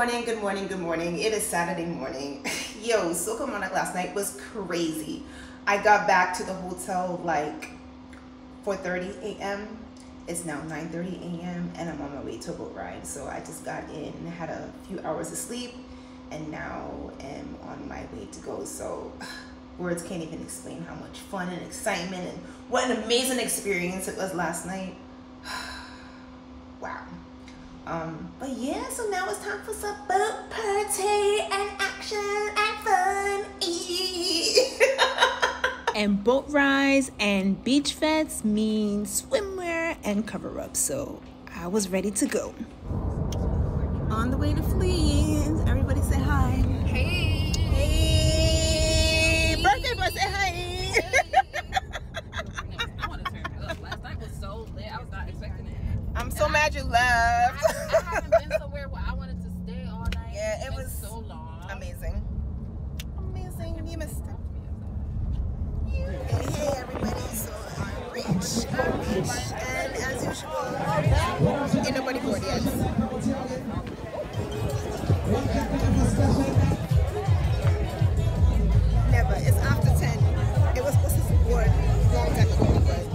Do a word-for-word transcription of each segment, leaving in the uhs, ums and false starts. morning, good morning, good morning. It is Saturday morning. Yo, Soca Monarch last night was crazy. I got back to the hotel like four thirty a m It's now nine thirty a m and I'm on my way to a boat ride. So I just got in, had a few hours of sleep, and now am on my way to go. So words can't even explain how much fun and excitement and what an amazing experience it was last night. Wow. Um, but yeah, so now it's time for some boat party and action and fun. And boat rides and beach fests mean swimwear and cover-up, so I was ready to go. On the way to Fleet, everybody say hi. Hey! Hey! Hey. Birthday boy, say hi! Hey. I want to turn it up. Last night was so lit, I was not expecting it. I'm so and mad I, you left. I, I haven't been somewhere where I wanted to stay all night. Yeah, it, it was so long. Amazing. Amazing. You missed it. Hey, hey, everybody. So I'm rich. I'm rich. And as usual, ain't nobody bored yet. Never. It's after ten. It was supposed to be bored long time ago, but.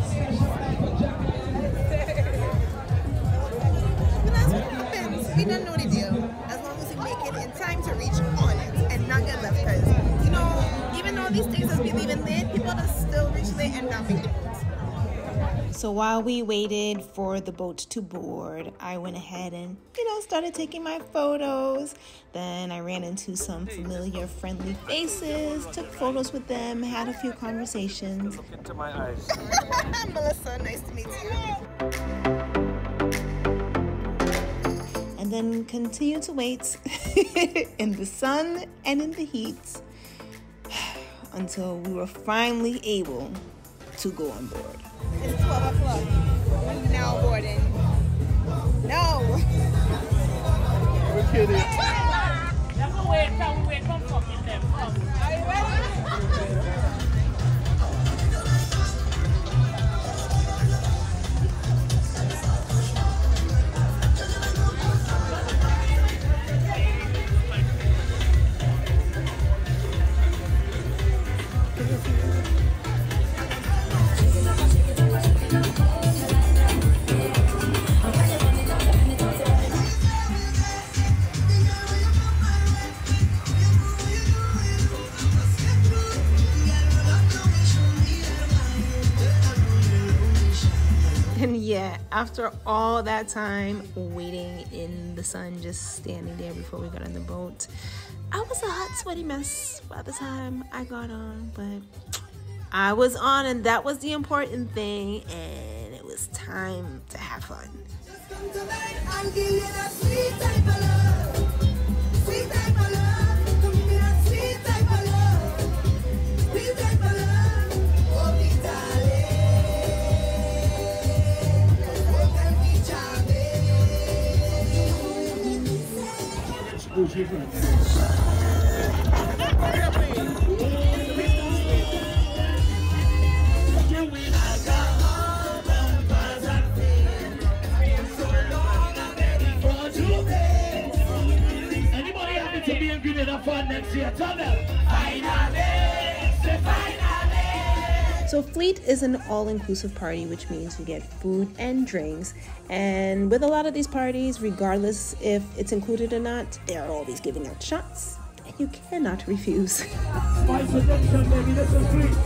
We don't know the deal. As long as you make it in time to reach on it and not get left, because you know, even though these things has been leaving late, people just still reach late and not make the boat. So while we waited for the boat to board, I went ahead and you know started taking my photos. Then I ran into some familiar, friendly faces, took photos with them, had a few conversations. Look into my eyes. Melissa, nice to meet you. And then continue to wait in the sun and in the heat until we were finally able to go on board. It's twelve o'clock. I'm now boarding. No! We're kidding. Are you ready? And yeah, after all that time waiting in the sun, just standing there before we got on the boat, I was a hot, sweaty mess by the time I got on, but I was on, and that was the important thing, and it was time to have fun. Just come to life, I'll give you that sweet type of love. Sweet type of love. Come give me that sweet type of love. Sweet type of love. Anybody happy to be in Grenada for next year? Tell them. So Fleet is an all-inclusive party, which means you get food and drinks. And with a lot of these parties, regardless if it's included or not, they are always giving out shots, and you cannot refuse. Spice production, baby, this is Fleet.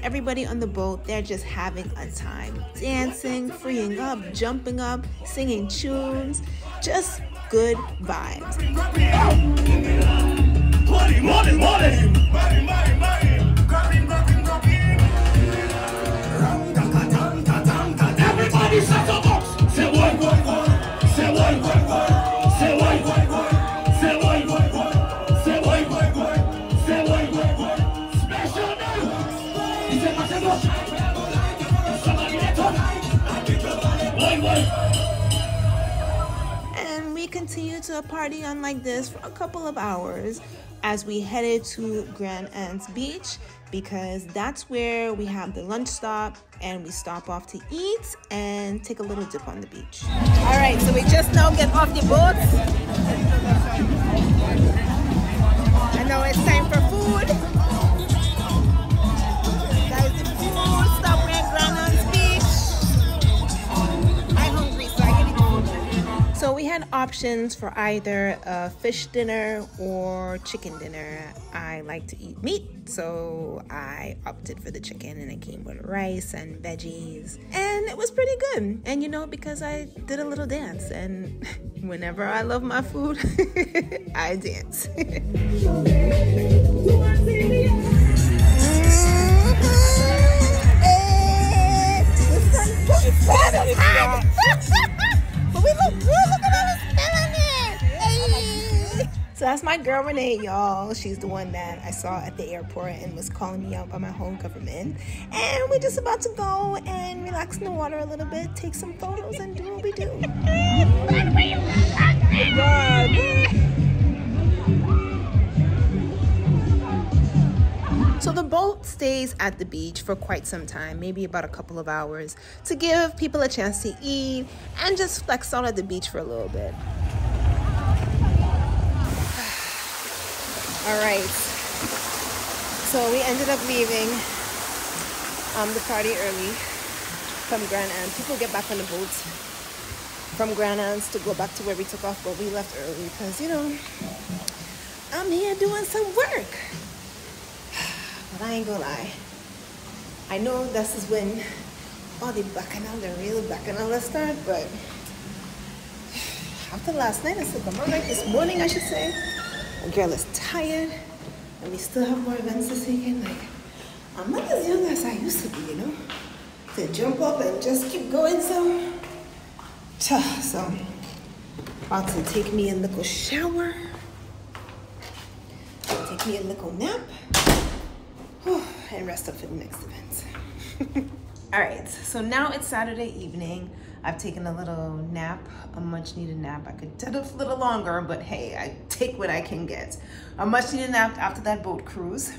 Literally everybody on the boat, they're just having a time. Dancing, freeing up, jumping up, singing tunes, just good vibes. And we continued to party on like this for a couple of hours as we headed to Grand Anse Beach, because that's where we have the lunch stop and we stop off to eat and take a little dip on the beach. All right, so we just now get off the boat. And now it's time for food. So we had options for either a fish dinner or chicken dinner. I like to eat meat, so I opted for the chicken, and it came with rice and veggies, and it was pretty good. And you know, because I did a little dance, and whenever I love my food, I dance. So that's my girl Renee, y'all. She's the one that I saw at the airport and was calling me out by my whole government. And we're just about to go and relax in the water a little bit, take some photos, and do what we do. So the boat stays at the beach for quite some time, maybe about a couple of hours, to give people a chance to eat and just flex out at the beach for a little bit. All right, so we ended up leaving um, the party early from Grand Anse. People get back on the boats from Grand Anse to go back to where we took off, but we left early because, you know, I'm here doing some work. But I ain't gonna lie. I know this is when all the Bacchanal, the real Bacchanal start, but after last night, I said, come on, like this morning, I should say, my girl is tired, and we still have more events this weekend. Like, I'm not as young as I used to be, you know? To jump up and just keep going, so. So, about to take me a little shower. Take me a little nap. And rest up for the next event. All right, so now it's Saturday evening. I've taken a little nap, a much needed nap. I could take a little longer, but hey, I take what I can get. A much needed nap after that boat cruise.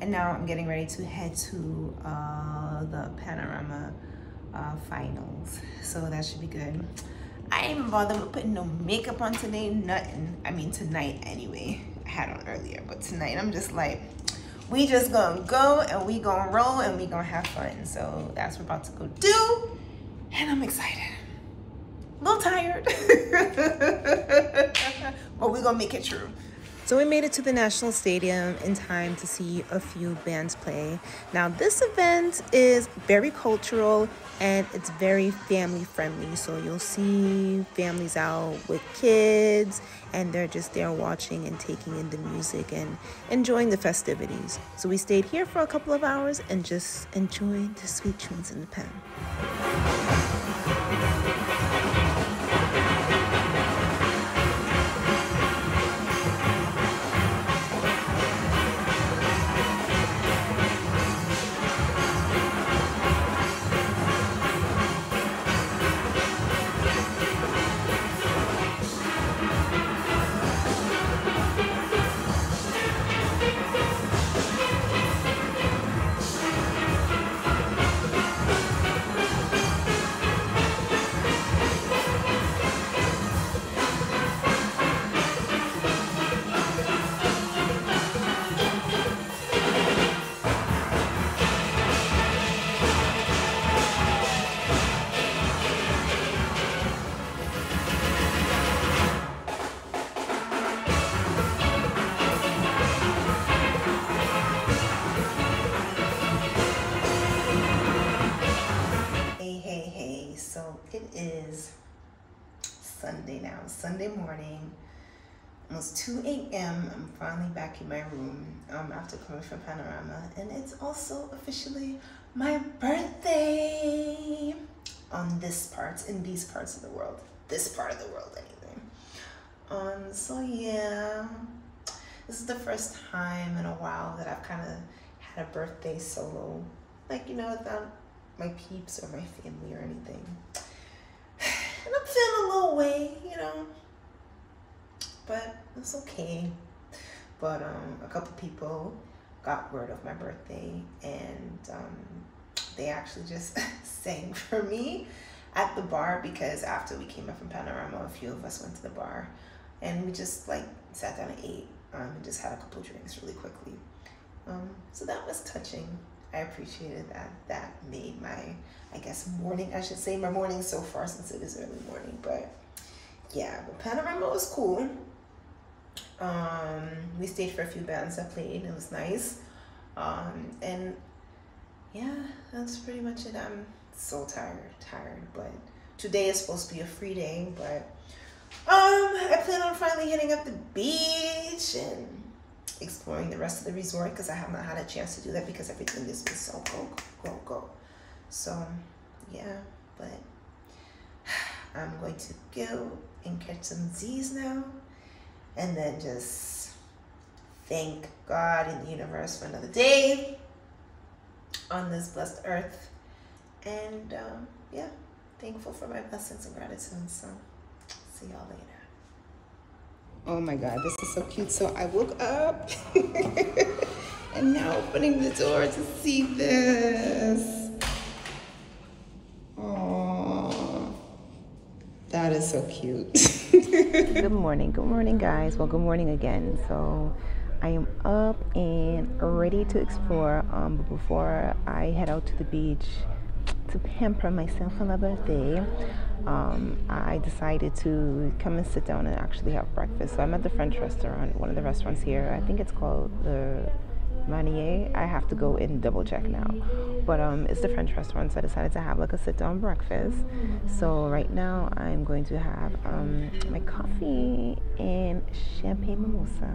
And now I'm getting ready to head to uh, the Panorama uh, finals. So that should be good. I ain't even bothered with putting no makeup on today, nothing. I mean, tonight anyway. I had on earlier, but tonight I'm just like, we just gonna go and we gonna roll and we gonna have fun. So that's what we're about to go do. And I'm excited. A little tired. But we're going to make it true. So we made it to the National Stadium in time to see a few bands play. Now, this event is very cultural and it's very family friendly. So you'll see families out with kids and they're just there watching and taking in the music and enjoying the festivities. So we stayed here for a couple of hours and just enjoyed the sweet tunes in the pen. is Sunday now, Sunday morning, almost two A M I'm finally back in my room um, after coming from Panorama, and it's also officially my birthday on this part, in these parts of the world, this part of the world anyway. Um, so yeah, this is the first time in a while that I've kind of had a birthday solo, like, you know, without my peeps or my family or anything. And I'm feeling a little way, you know, but it's okay. But um, a couple people got word of my birthday, and um, they actually just sang for me at the bar, because after we came up from Panorama, a few of us went to the bar and we just like sat down and ate um, and just had a couple drinks really quickly. Um, so that was touching. I appreciated that. That made my, I guess, morning, I should say, my morning so far, since it is early morning. But yeah, but Panorama was cool. Um, we stayed for a few bands I played. It was nice. Um, and yeah, that's pretty much it. I'm so tired, tired. But today is supposed to be a free day. But um, I plan on finally hitting up the beach and exploring the rest of the resort, because I have not had a chance to do that because everything has been so go, go, go, go. So yeah, but I'm going to go and catch some Z's now, and then just thank God and the universe for another day on this blessed earth, and um, yeah, thankful for my blessings and gratitude. So see y'all later. Oh my God, this is so cute. So I woke up and now opening the door to see this. Oh, that is so cute. Good morning, good morning guys. Well, good morning again. So I am up and ready to explore, um, but before I head out to the beach to pamper myself on my birthday, Um, I decided to come and sit down and actually have breakfast. So I'm at the French restaurant, one of the restaurants here. I think it's called the Manier. I have to go and double check now. But um, it's the French restaurant, so I decided to have like a sit-down breakfast. So right now I'm going to have um, my coffee and champagne mimosa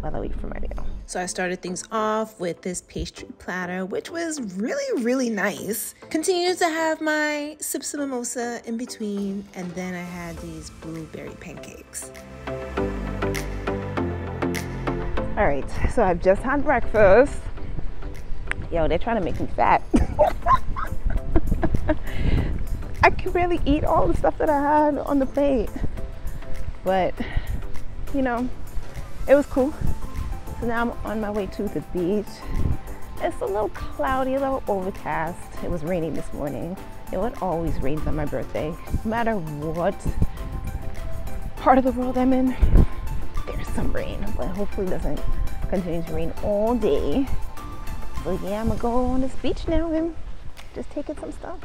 while I wait for my meal. So I started things off with this pastry platter, which was really, really nice. Continued to have my sips of mimosa in between, and then I had these blueberry pancakes. All right, so I've just had breakfast. Yo, they're trying to make me fat. I can barely eat all the stuff that I had on the plate. But, you know, it was cool. So now I'm on my way to the beach. It's a little cloudy, a little overcast. It was raining this morning. It would always rain on my birthday. No matter what part of the world I'm in, there's some rain, but hopefully it doesn't continue to rain all day. So yeah, I'm gonna go on this beach now and just take in some stuff.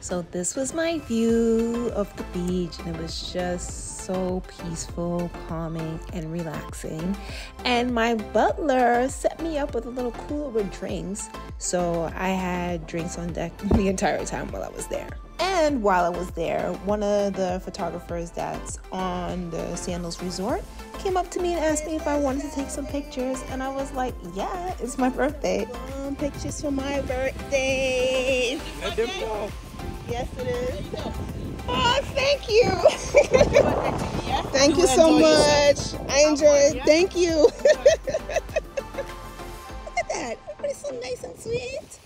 So this was my view of the beach, and it was just so peaceful, calming, and relaxing. And my butler set me up with a little cooler with drinks, so I had drinks on deck the entire time while I was there. And while I was there, one of the photographers that's on the Sandals Resort came up to me and asked me if I wanted to take some pictures, and I was like, yeah, it's my birthday. Um, pictures for my birthday. Okay. Yes, it is. Oh, thank you. Thank you so much. I enjoyed it. Thank you. Look at that. Everybody's so nice and sweet.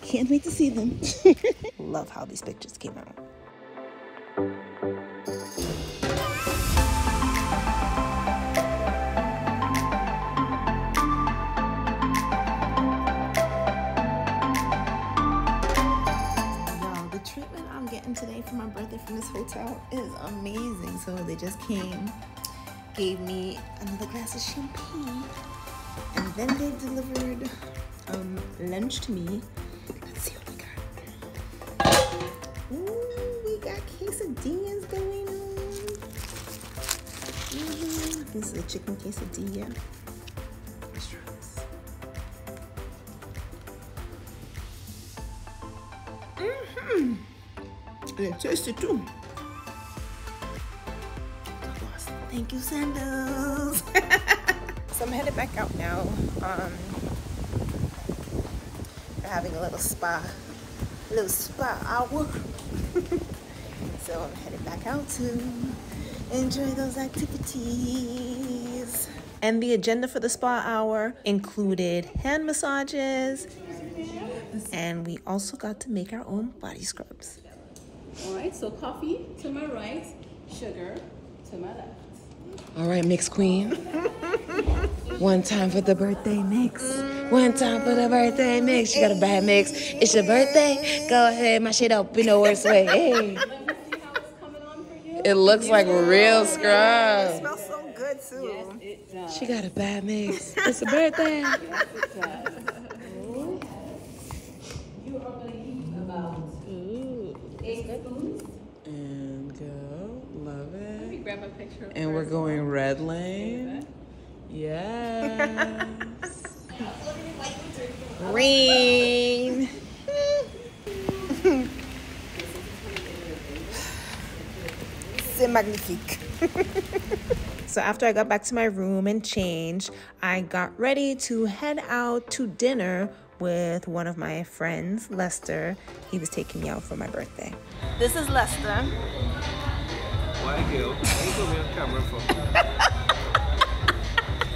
Can't wait to see them. Love how these pictures came out. Today for my birthday from this hotel is amazing. So they just came, gave me another glass of champagne, and then they delivered um, lunch to me. Let's see what we got. Ooh, we got quesadillas going on. Mm-hmm. This is a chicken quesadilla. Let's try this. Mm-hmm. and taste it too. Thank you, Sandals. So I'm headed back out now. Um, we're having a little spa, little spa hour. So I'm headed back out to enjoy those activities. And the agenda for the spa hour included hand massages, and we also got to make our own body scrubs. All right, so coffee to my right, sugar to my left. All right, mix queen. One time for the birthday mix. One time for the birthday mix. You got a bad mix. It's your birthday. Go ahead, my shit up in the worst way. Hey. It looks like real scrub. It smells so good too. Yes, it does. She got a bad mix. It's her birthday. Yes, it does. You are gonna eat about eight spoons. And go, love it. Let me grab a picture. And first. We're going red lane. Yes. Green. Magnifique. So after I got back to my room and changed, I got ready to head out to dinner with one of my friends, Lester. He was taking me out for my birthday. This is Lester. Why you? Camera for?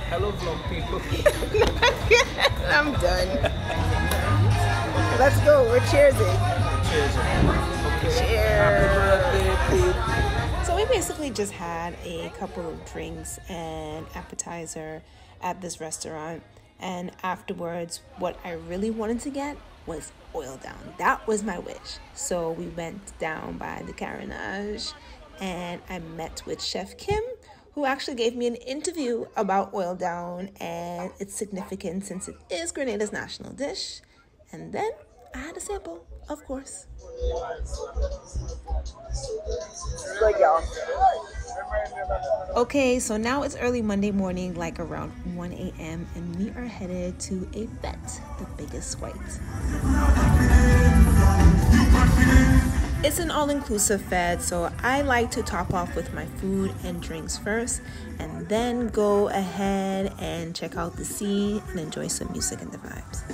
Hello, vlog people. I'm done. Let's go. We're cheersing. Cheers. Cheers. Happy birthday, people. We basically just had a couple of drinks and appetizer at this restaurant, and afterwards what I really wanted to get was oil down. That was my wish. So we went down by the Carinage and I met with Chef Kim, who actually gave me an interview about oil down and its significance since it is Grenada's national dish. And then I had a sample, of course. Okay, so now it's early Monday morning, like around one A M and we are headed to a bet, the biggest white. It's an all-inclusive fed, so I like to top off with my food and drinks first and then go ahead and check out the sea and enjoy some music and the vibes.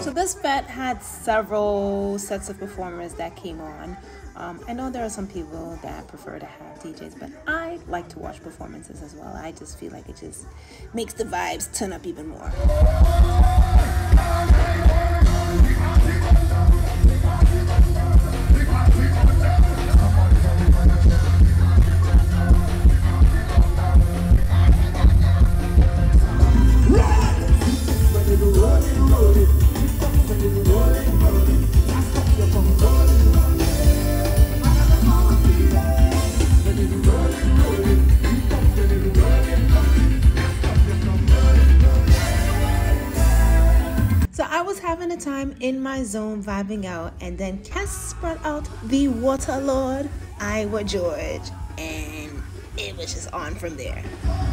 So this fete had several sets of performers that came on. Um, I know there are some people that prefer to have D Js, but I like to watch performances as well. I just feel like it just makes the vibes turn up even more. Having a time in my zone, vibing out, and then Cass brought out the water lord, Iowa George, and it was just on from there. Yeah.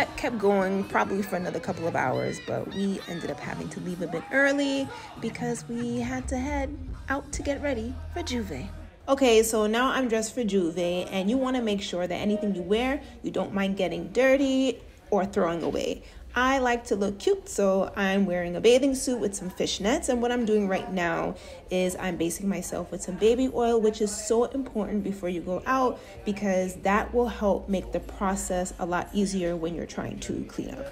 kept, kept going probably for another couple of hours, but we ended up having to leave a bit early because we had to head out to get ready for J'ouvert. Okay, so now I'm dressed for J'ouvert, and you want to make sure that anything you wear, you don't mind getting dirty or throwing away. I like to look cute, so I'm wearing a bathing suit with some fishnets, and what I'm doing right now is I'm basing myself with some baby oil, which is so important before you go out because that will help make the process a lot easier when you're trying to clean up.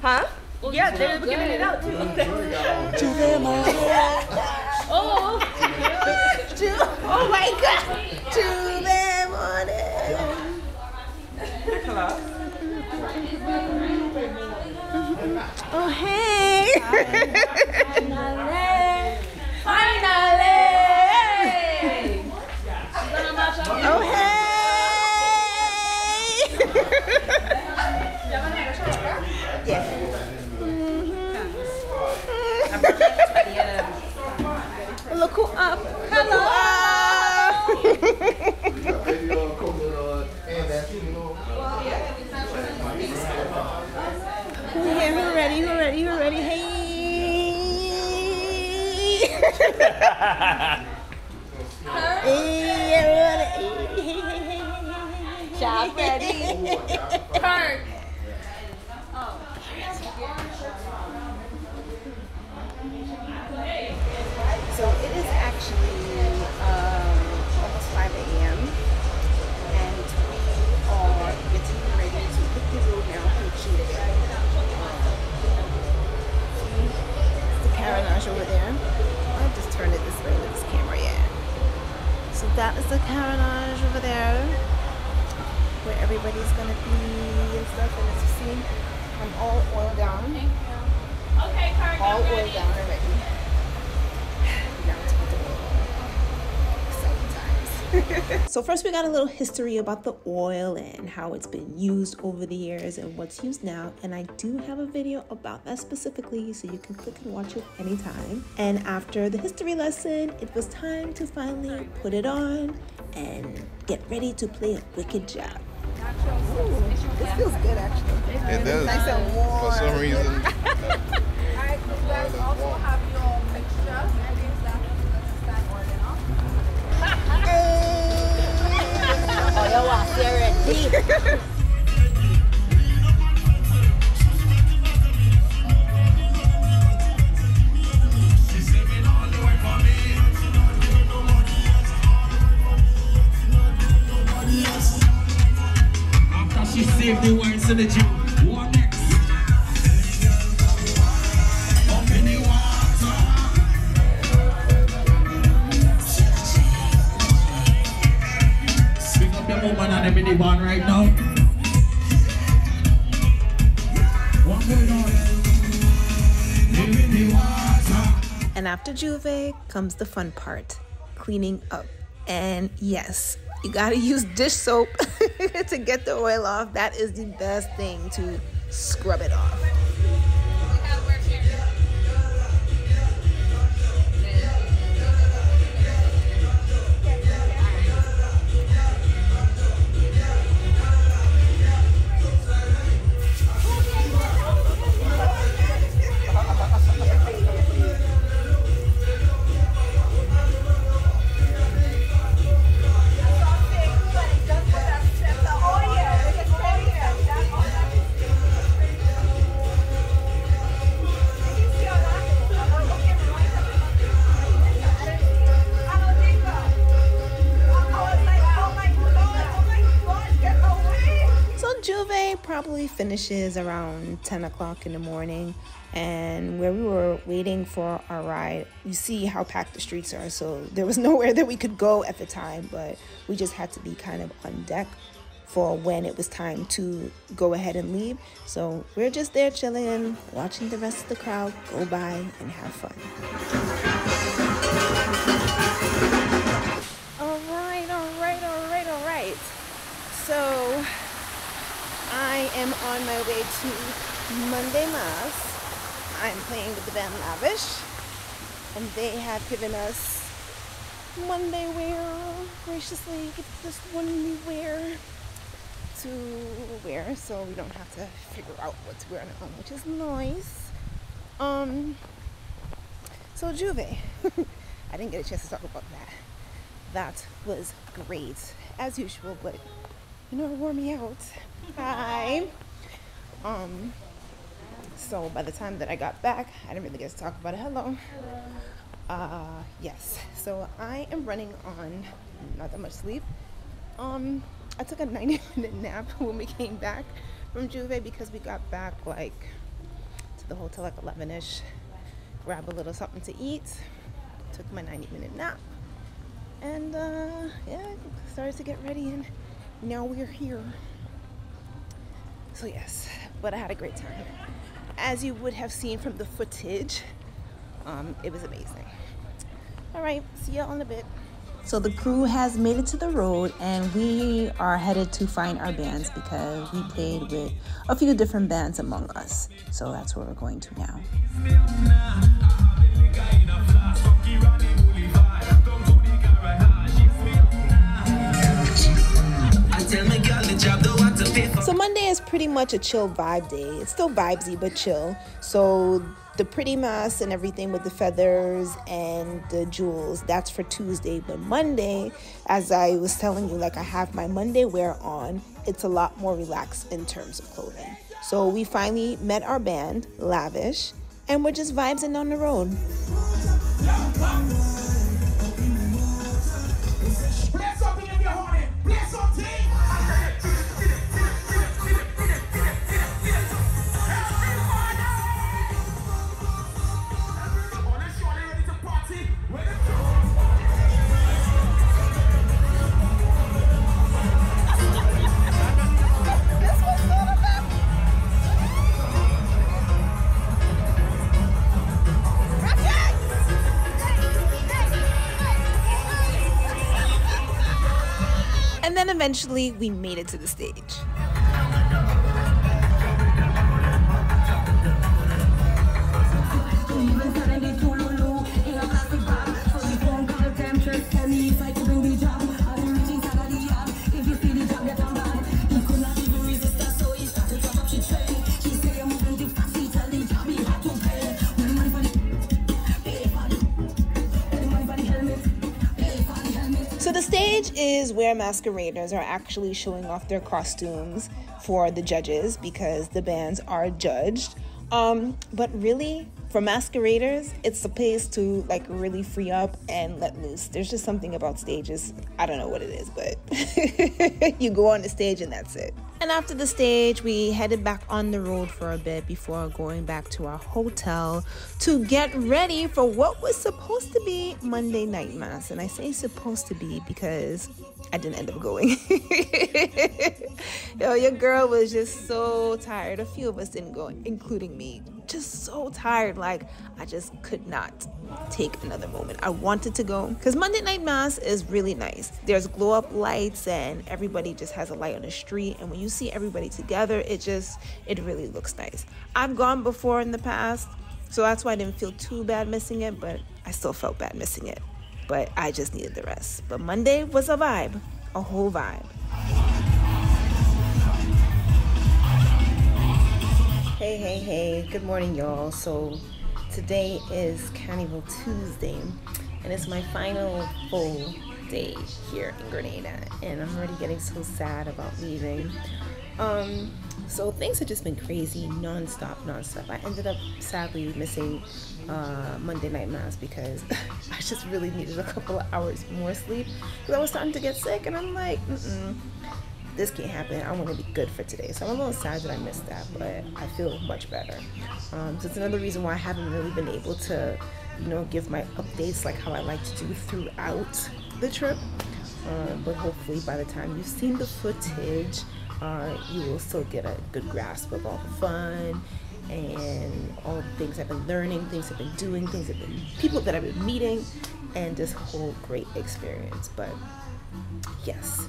Huh? Yeah, they were giving it out too. Oh, oh my God! To them on it. Oh, hey! Finally! Finally! Oh, hey! Yeah. Mm-hmm. Look who up! Hello! Who here? Who ready? Who ready? Who ready? Hey! Hey, everybody! Hey, hey, hey, hey! Job ready. Turn. So it is actually um, almost five A M and we are getting ready to hit the road now for J'ouvert. Carinage over there. I'll just turn it this way with this camera, yeah. So that is the Carinage over there where everybody's gonna be and stuff. And as you see, I'm all oiled down. Thank you. Okay, car, all oiled down already. Now it's about to oil seven times. So first we got a little history about the oil and how it's been used over the years and what's used now, and I do have a video about that specifically, so you can click and watch it anytime. And after the history lesson, it was time to finally put it on and get ready to play a wicked job. Ooh, this feels good actually. It does. Nice and warm. For some reason. Alright, you guys also have your own picture. Oh, you are serious. After she saved the words of the Jew. Bond right now. And after J'ouvert comes the fun part, cleaning up. And yes, you gotta use dish soap to get the oil off. That is the best thing to scrub it off. Probably finishes around ten o'clock in the morning, and where we were waiting for our ride, you see how packed the streets are, so there was nowhere that we could go at the time, but we just had to be kind of on deck for when it was time to go ahead and leave. So we're just there chilling, watching the rest of the crowd go by and have fun. All right, all right, all right, all right. So I am on my way to Monday Mas. I'm playing with the band Lavish, and they have given us Monday wear, graciously gives this one new wear to wear, so we don't have to figure out what to wear on our own, which is nice. Um, so J'ouvert, I didn't get a chance to talk about that. That was great, as usual, but you know, it wore me out. Hi. Um, so by the time that I got back, I didn't really get to talk about it. Hello. Hello. Uh, yes, so I am running on not that much sleep. Um, I took a ninety minute nap when we came back from J'ouvert because we got back like to the hotel like eleven-ish, grabbed a little something to eat, took my ninety minute nap, and uh, yeah, started to get ready, and now we're here. So yes, but I had a great time. As you would have seen from the footage, Um, it was amazing. All right, see y'all in a bit. So the crew has made it to the road, and we are headed to find our bands because we played with a few different bands among us. So that's where we're going to now. So Monday is pretty much a chill vibe day. It's still vibesy, but chill. So the pretty mask and everything with the feathers and the jewels, that's for Tuesday. But Monday, as I was telling you, like I have my Monday wear on, it's a lot more relaxed in terms of clothing. So we finally met our band, Lavish, and we're just vibesing on the road. And then eventually we made it to the stage. Is where masqueraders are actually showing off their costumes for the judges because the bands are judged. Um, but really, for masqueraders, it's a place to like really free up and let loose. There's just something about stages. I don't know what it is, but you go on the stage and that's it. And after the stage, we headed back on the road for a bit before going back to our hotel to get ready for what was supposed to be Monday night mass. And I say supposed to be because I didn't end up going. Yo, your girl was just so tired. A few of us didn't go, including me. Just so tired. Like, I just could not take another moment. I wanted to go because Monday night mass is really nice. There's glow up lights and everybody just has a light on the street. And when you see everybody together, it just, it really looks nice. I've gone before in the past, so that's why I didn't feel too bad missing it, but I still felt bad missing it. But I just needed the rest. But Monday was a vibe, a whole vibe. Hey, hey, hey, good morning, y'all. So today is Carnival Tuesday, and it's my final full day here in Grenada, and I'm already getting so sad about leaving. Um, so things have just been crazy, non-stop, non-stop. I ended up sadly missing uh, Monday night mass because I just really needed a couple of hours more sleep because I was starting to get sick, and I'm like, mm-mm, this can't happen. I want to be good for today. So I'm a little sad that I missed that, but I feel much better. Um, so it's another reason why I haven't really been able to, you know, give my updates like how I like to do throughout the trip, uh, but hopefully by the time you've seen the footage, uh, you will still get a good grasp of all the fun and all the things I've been learning, things I've been doing, things I've been, people that I've been meeting, and this whole great experience. But yes,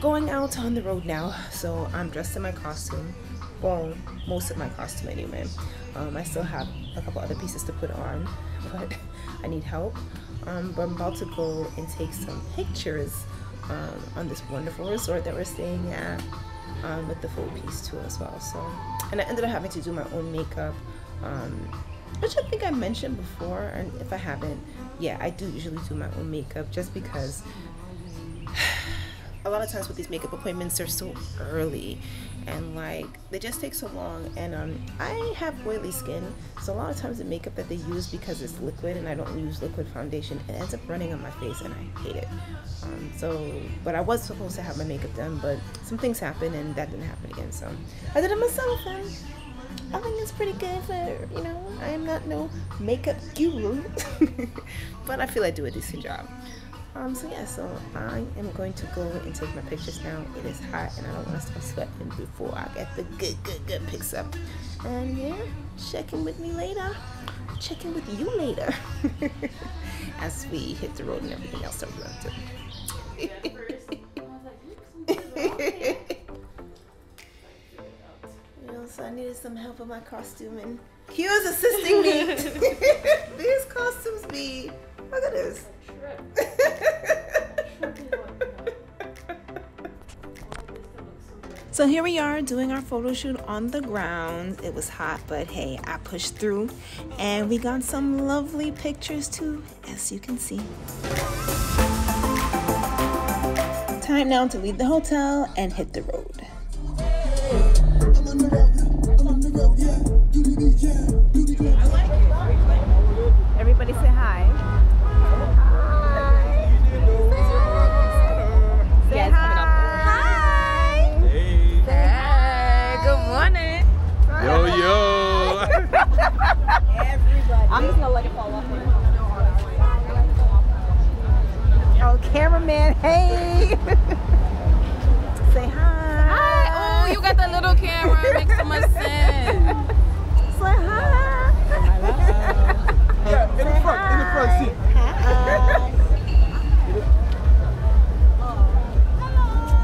going out on the road now. So I'm dressed in my costume, well, most of my costume anyway. Um, I still have a couple other pieces to put on, but I need help. um, but I'm about to go and take some pictures um, on this wonderful resort that we're staying at, um, with the full piece too as well. So, and I ended up having to do my own makeup, um, which I think I mentioned before, and if I haven't, yeah, I do usually do my own makeup just because a lot of times with these makeup appointments, they're so early and like they just take so long, and um, I have oily skin, so a lot of times the makeup that they use, because it's liquid and I don't use liquid foundation, it ends up running on my face and I hate it. Um, so, but I was supposed to have my makeup done, but some things happened and that didn't happen again, so I did it myself, and I think it's pretty good for, you know, I am not no makeup guru, but I feel I do a decent job. Um, so yeah, so I am going to go and take my pictures now. It is hot and I don't want to start sweating before I get the good, good, good pics up. And yeah, check in with me later. Check in with you later. As we hit the road and everything else that we're going to do. You know, so I needed some help with my costume, and he was assisting me. These costumes be, look at this. So here we are doing our photo shoot on the grounds. It was hot, but hey, I pushed through and we got some lovely pictures too, as you can see. Time now to leave the hotel and hit the road. Everybody say hi. Yo, yo! Everybody. I'm just gonna let it fall off. Oh, cameraman, hey! Say hi! Hi! Oh, you got that little camera. It makes so much sense. Say hi! Yeah, in the front, in the front seat. Hi!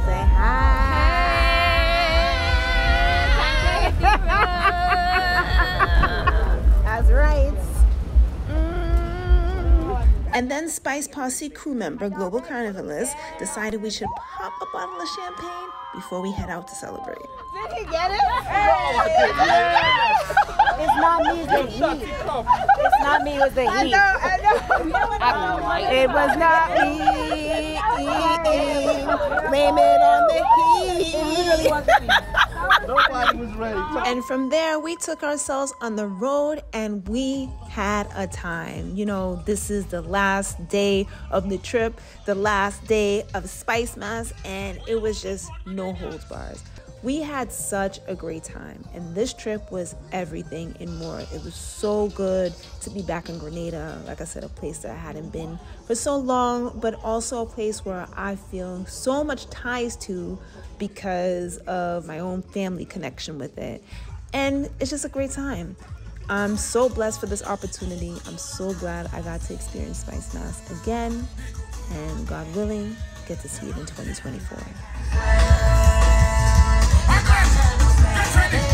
Say hi! That's right. Mm. And then Spice Posse crew member Global Carnivalist decided we should pop a bottle of champagne before we head out to celebrate. Did you get it? It's not me, it was the heat. It's not me, it was the heat. I know, I know. It was not me. Blame it on the heat. Nobody was ready. And from there, we took ourselves on the road and we had a time. You know, this is the last day of the trip, the last day of Spice Mas, and it was just no holds bars. We had such a great time, and this trip was everything and more. It was so good to be back in Grenada, like I said, a place that I hadn't been for so long, but also a place where I feel so much ties to because of my own family connection with it. And it's just a great time. I'm so blessed for this opportunity. I'm so glad I got to experience Spice Mas again, and God willing, get to see it in twenty twenty-four. That's right.